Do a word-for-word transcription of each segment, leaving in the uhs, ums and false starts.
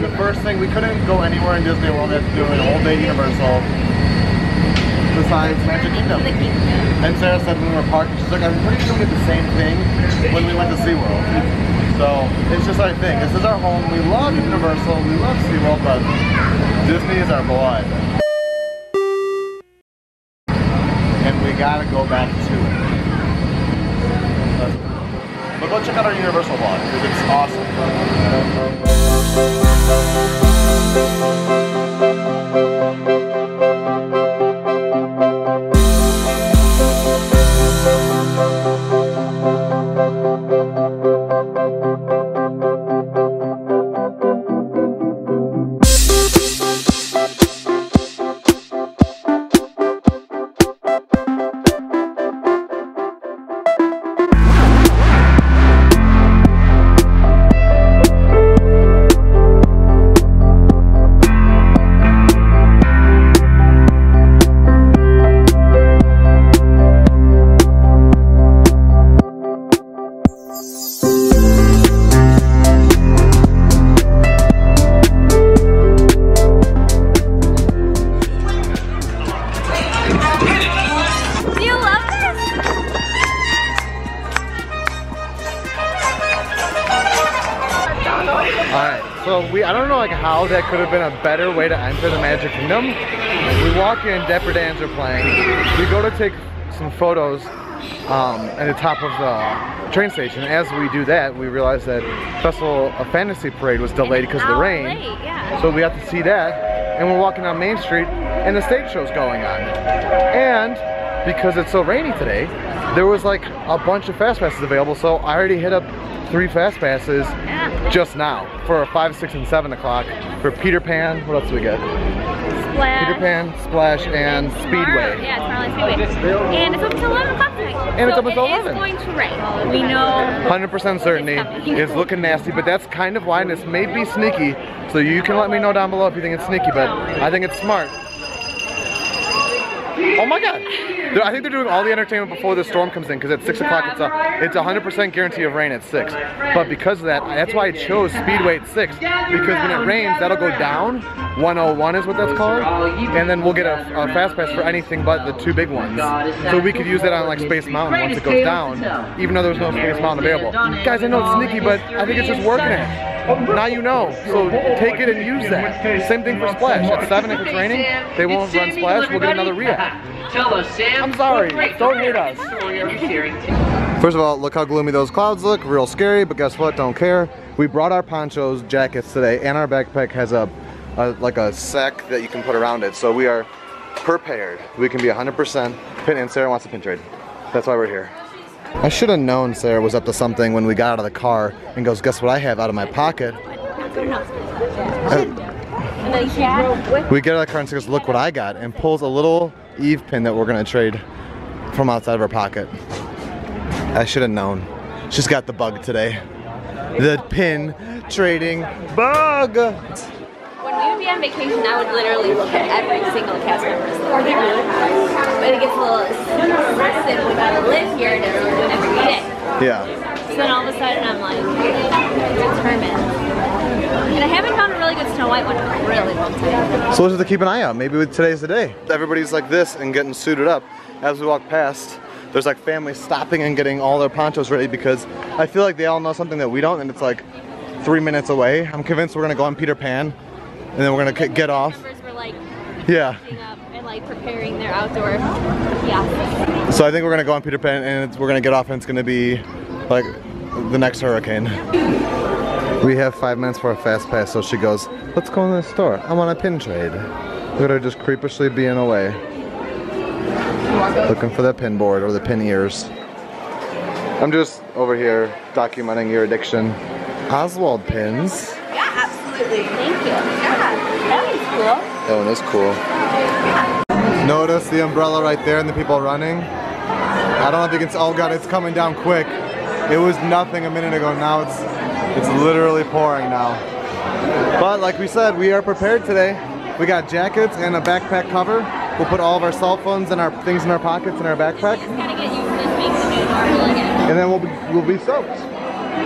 the first thing, we couldn't go anywhere in Disney World. We had to do an all day Universal besides Magic Kingdom. And Sarah said when we were parked, she's like, I'm pretty sure we did the same thing when we went to SeaWorld. So it's just our thing. This is our home. We love Universal, we love SeaWorld, but Disney is our blood. And we gotta go back to it. But go check out our Universal vlog because it's awesome. That could have been a better way to enter the Magic Kingdom. We walk in, Dapper Dans are playing. We go to take some photos um, at the top of the train station. As we do that, we realize that Festival of Fantasy Parade was delayed because of the rain. Late, yeah. So we got to see that, and we're walking down Main Street, and the stage show's going on. And because it's so rainy today, there was like a bunch of fast passes available, so I already hit up three fast passes yeah. just now for five, six, and seven o'clock for Peter Pan. What else do we get? Splash. Peter Pan, Splash, and, and Speedway. Yeah, Tomorrowland Speedway. And it's up until eleven o'clock tonight. And so it's up until eleven. It is going to rain. We know. Hundred percent certainty. It's looking nasty, but that's kind of why this may be sneaky. So you can let me know down below if you think it's sneaky, but I think it's smart. Oh my God! I think they're doing all the entertainment before the storm comes in because at six o'clock it's a it's a hundred percent guarantee of rain at six. But because of that, that's why I chose Speedway at six because when it rains, that'll go down. one oh one is what that's called, and then we'll get a, a fast pass for anything but the two big ones. So we could use that on like Space Mountain once it goes down, even though there's no Space Mountain available. Guys, I know it's sneaky, but I think it's just working it. Now you know, so take it and use that. Same thing for Splash. At seven if it's raining, they won't run Splash, we'll get another react. Tell us, Sam. I'm sorry, don't hate us. First of all, look how gloomy those clouds look, real scary, but guess what, don't care. We brought our ponchos, jackets today, and our backpack has a, a like a sack that you can put around it, so we are prepared. We can be one hundred percent pin, and Sarah wants to pin trade. That's why we're here. I should have known Sarah was up to something when we got out of the car and goes, guess what I have out of my pocket? I, we get out of the car and she goes, look what I got, and pulls a little Eve pin that we're going to trade from outside of her pocket. I should have known. She's got the bug today. The pin trading bug! When we would be on vacation, I would literally look at every single cast member's house. But it gets a little stressful. We gotta live here and everyone doing every day. Yeah. So then all of a sudden I'm like, determined. And I haven't found a really good Snow White one in a really long time. So we'll have to keep an eye out. Maybe today's the day. Everybody's like this and getting suited up. As we walk past, there's like families stopping and getting all their ponchos ready because I feel like they all know something that we don't, and it's like three minutes away. I'm convinced we're gonna go on Peter Pan. And then we're gonna and get off. Were like yeah. Up and like preparing their outdoor yeah. So I think we're gonna go on Peter Pan and it's, we're gonna get off and it's gonna be like the next hurricane. We have five minutes for a fast pass, so she goes, let's go in the store. I want a pin trade. Look at her just creepishly being away. Looking for the pin board or the pin ears. I'm just over here documenting your addiction. Oswald pins. Yeah, absolutely. Thank you. That one is cool. Yeah. Notice the umbrella right there and the people running. I don't know if you can see. Oh God, it's coming down quick. It was nothing a minute ago. Now it's it's literally pouring now. But like we said, we are prepared today. We got jackets and a backpack cover. We'll put all of our cell phones and our things in our pockets in our backpack. And then we'll be, we'll be soaked.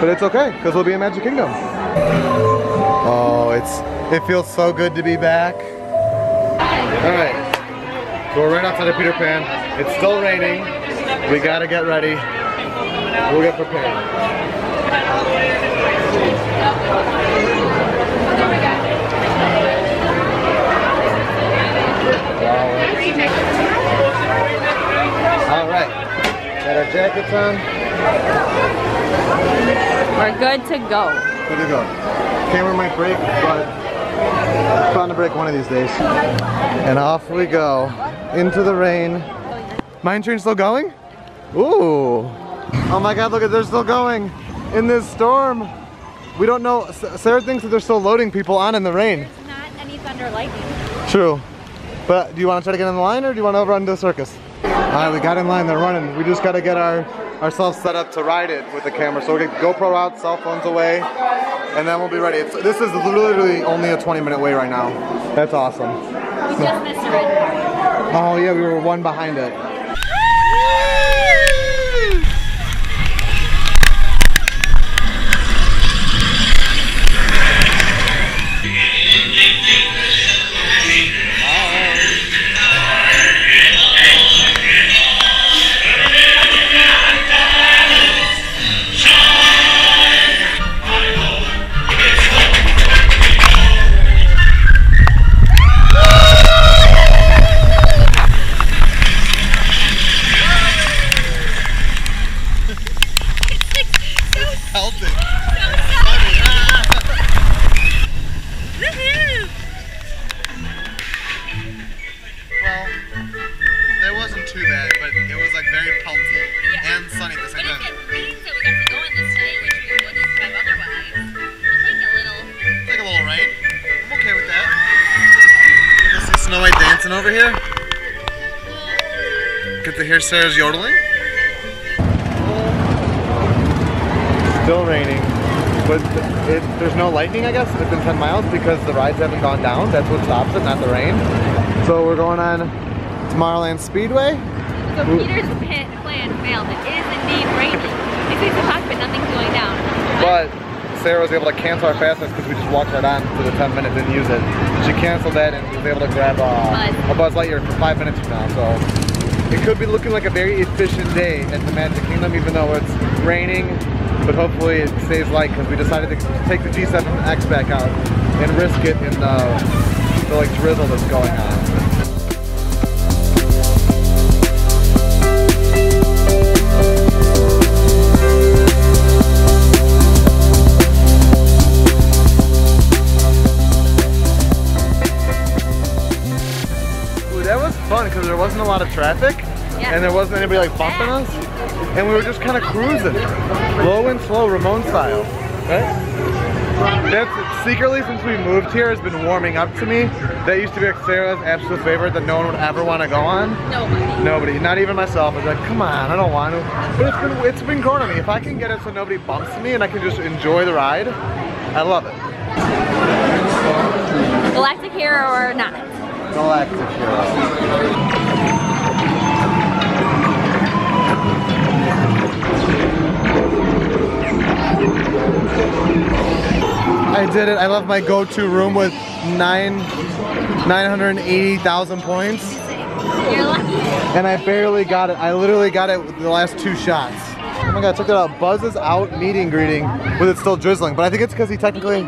But it's okay, because we'll be in Magic Kingdom. Oh, It's it feels so good to be back. All right, so we're right outside of Peter Pan. It's still raining. We gotta get ready. We'll get prepared. All right. Got our jackets on. We're good to go. Good to go. Camera might break, but it's bound to break one of these days. And off we go into the rain. Mine train's still going? Ooh. Oh my God! Look at they're still going in this storm. We don't know. Sarah thinks that they're still loading people on in the rain. There's not any thunder lightning. True. But do you want to try to get in the line, or do you want to overrun the circus? Alright, we got in line, they're running. We just gotta get our ourselves set up to ride it with the camera. So we'll get GoPro out, cell phones away, and then we'll be ready. It's, this is literally only a twenty minute wait right now. That's awesome. We so, just missed the red part. Oh yeah, we were one behind it. Snow White dancing over here. Get to hear Sarah's yodeling. Still raining, but it, there's no lightning, I guess, within ten miles because the rides haven't gone down. That's what stops it, not the rain. So we're going on Tomorrowland Speedway. So Peter's plan failed. It is indeed raining. It's six o'clock, but nothing's going down. But Sarah was able to cancel our fastness because we just walked right on to the ten minutes and use it. She canceled that and was able to grab uh, a Buzz Lightyear for five minutes from now. So it could be looking like a very efficient day at the Magic Kingdom, even though it's raining. But hopefully it stays light because we decided to take the G seven X back out and risk it in the, the like drizzle that's going on. Because there wasn't a lot of traffic, yeah. And there wasn't anybody like bumping us, and we were just kind of cruising, low and slow, Ramon style. Right? That's secretly since we moved here has been warming up to me. That used to be like Sarah's absolute favorite that no one would ever want to go on. Nobody. Nobody, not even myself. I was like, come on, I don't want to. But it's been it's been growing on me. If I can get it so nobody bumps me and I can just enjoy the ride, I love it. Galactic Hero or not? Galactic Hero. I did it. I left my go-to room with nine, nine hundred eighty thousand points. You're lucky. And I barely got it. I literally got it with the last two shots. Oh my God, check that out. Buzz is out meet and greeting with it still drizzling. But I think it's because he technically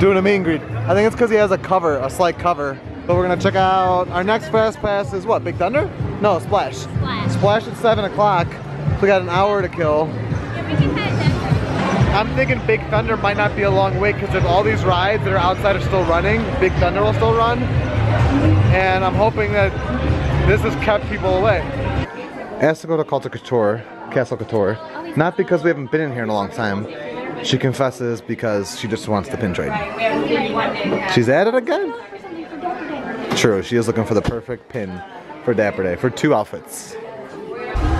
doing a meet and greet. I think it's because he has a cover, a slight cover. But we're gonna check out our next fast pass is what? Big Thunder? No, Splash. Splash, Splash at seven o'clock. We got an hour to kill. Yeah, we can kind of I'm thinking Big Thunder might not be a long wait because if all these rides that are outside are still running, Big Thunder will still run. And I'm hoping that this has kept people away. Asked to go to Castle Couture, Castle Couture. Not because we haven't been in here in a long time. She confesses because she just wants the pin trade. She's at it again? True, she is looking for the perfect pin for Dapper Day, for two outfits.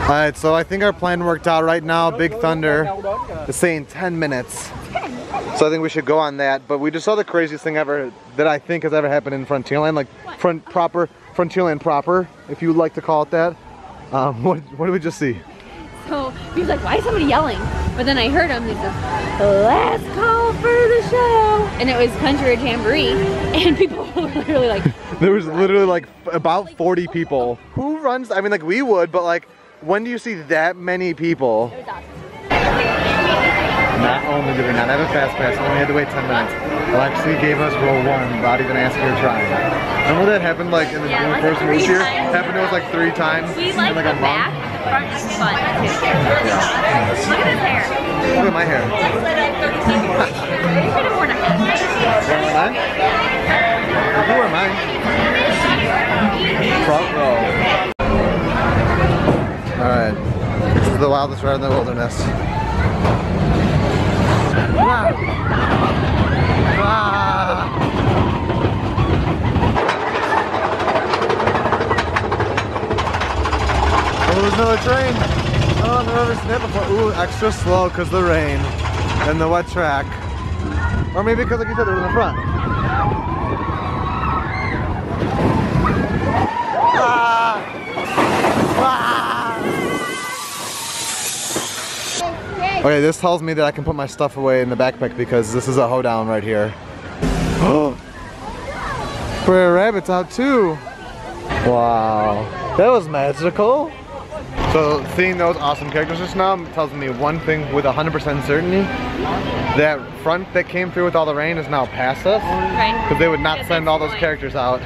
Alright, so I think our plan worked out right now. Big Thunder is saying ten minutes. So I think we should go on that, but we just saw the craziest thing ever that I think has ever happened in Frontierland, like front proper, Frontierland proper, if you would like to call it that. Um, what, what did we just see? So, we were like, why is somebody yelling? But then I heard him, he says, last call for the show. And it was Country Jamboree. And people were literally like. There was literally like about like, forty people. Who runs? I mean, like we would, but like, when do you see that many people? It was awesome. Not only did we not have a fast pass, we only had to wait ten minutes. Alexi gave us roll one without even asking her to try it. Remember that happened like in the yeah, like first race here? Happened to us like three times. We like, like the a back, the front, and the front. Yeah. Look at his hair. Look at my hair. You should have worn a hat. Wearing mine? You wear mine. Front row. Alright. This is the wildest ride in the wilderness. Wow. Wow. Oh, there's another train. Oh, I've never seen it before. Ooh, extra slow because the rain and the wet track. Or maybe because, like you said, it was in the front. Ah. Ah. Okay, this tells me that I can put my stuff away in the backpack because this is a hoedown right here. Oh! Prairie Rabbit's out too! Wow, that was magical! So seeing those awesome characters just now tells me one thing with one hundred percent certainty. That front that came through with all the rain is now past us. Right. Because they would not send all those characters out.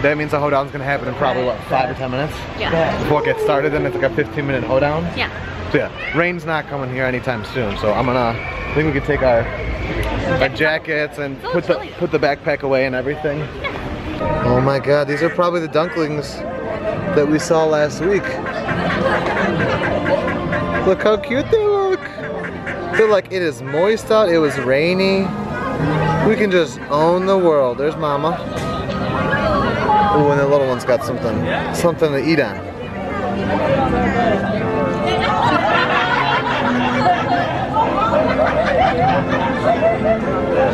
That means the hoedown's gonna happen in probably what, five or ten minutes? Yeah. Before it gets started, and it's like a fifteen minute hoedown? Yeah. So yeah, rain's not coming here anytime soon, so I'm gonna, I think we can take our our jackets and put the put the backpack away and everything. Yeah. Oh my god, these are probably the Dunklings that we saw last week. Look how cute they look. They're like, it is moist out, it was rainy. We can just own the world. There's Mama. Ooh, and the little one's got something, something to eat on.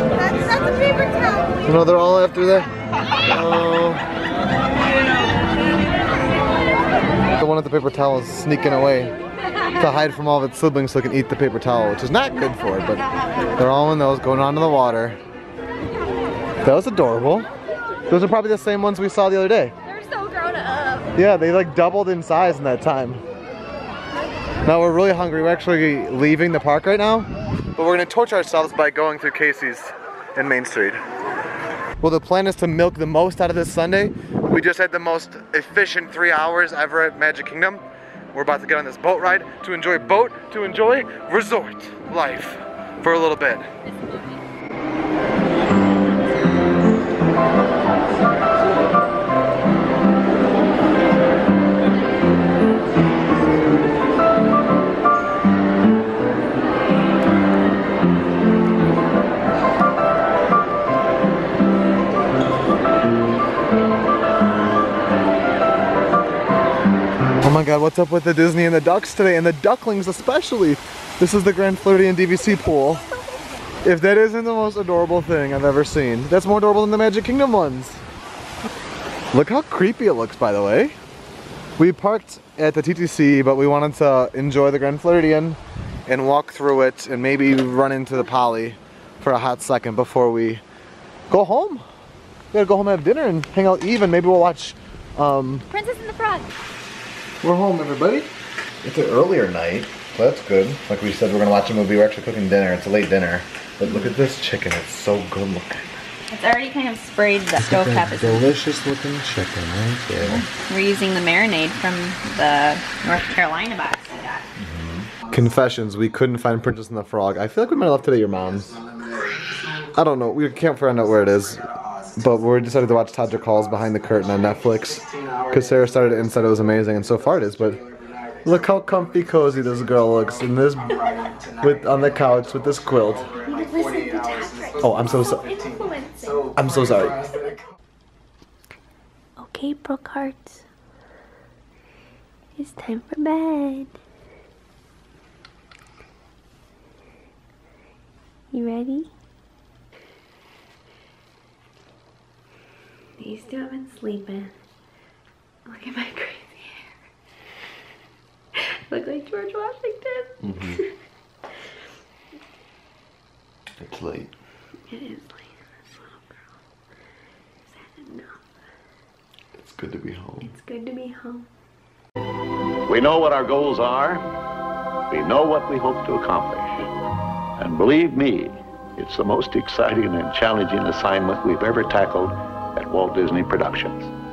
That's not the paper towel. No, they're all after that. Oh. The one with the paper towel is sneaking away to hide from all of its siblings so it can eat the paper towel, which is not good for it, but they're all in those going onto the water. That was adorable. Those are probably the same ones we saw the other day. They're so grown up. Yeah, they like doubled in size in that time. Now we're really hungry. We're actually leaving the park right now, but we're gonna torture ourselves by going through Casey's and Main Street. Well, the plan is to milk the most out of this Sunday. We just had the most efficient three hours ever at Magic Kingdom. We're about to get on this boat ride to enjoy boat, to enjoy resort life for a little bit. Oh my god, what's up with the Disney and the ducks today, and the ducklings especially? This is the Grand Floridian D V C pool. If that isn't the most adorable thing I've ever seen, that's more adorable than the Magic Kingdom ones. Look how creepy it looks, by the way. We parked at the T T C, but we wanted to enjoy the Grand Floridian and walk through it and maybe run into the Poly for a hot second before we go home. We gotta go home and have dinner and hang out Eve, and maybe we'll watch um, Princess and the Frog. We're home, everybody. It's an earlier night, so that's good. Like we said, we're gonna watch a movie. We're actually cooking dinner. It's a late dinner. But look at this chicken. It's so good looking. It's already kind of sprayed the stove cap. It's delicious looking chicken right there. We're using the marinade from the North Carolina box we got. Mm-hmm. Confessions, we couldn't find Princess and the Frog. I feel like we might have left it at your mom's. I don't know. We can't find out where it is. But we decided to watch Todrick Hall's Behind the Curtain on Netflix because Sarah started it and said it was amazing, and so far it is. But look how comfy cozy this girl looks in this with on the couch with this quilt. Oh, I'm so sorry. I'm so sorry. Okay, Brookhearts. It's time for bed. You ready? These two have been sleeping. Look at my crazy hair. Look like George Washington. Mm-hmm. It's late. It is late in this little girl. Is that enough? It's good to be home. It's good to be home. We know what our goals are. We know what we hope to accomplish. And believe me, it's the most exciting and challenging assignment we've ever tackled at Walt Disney Productions.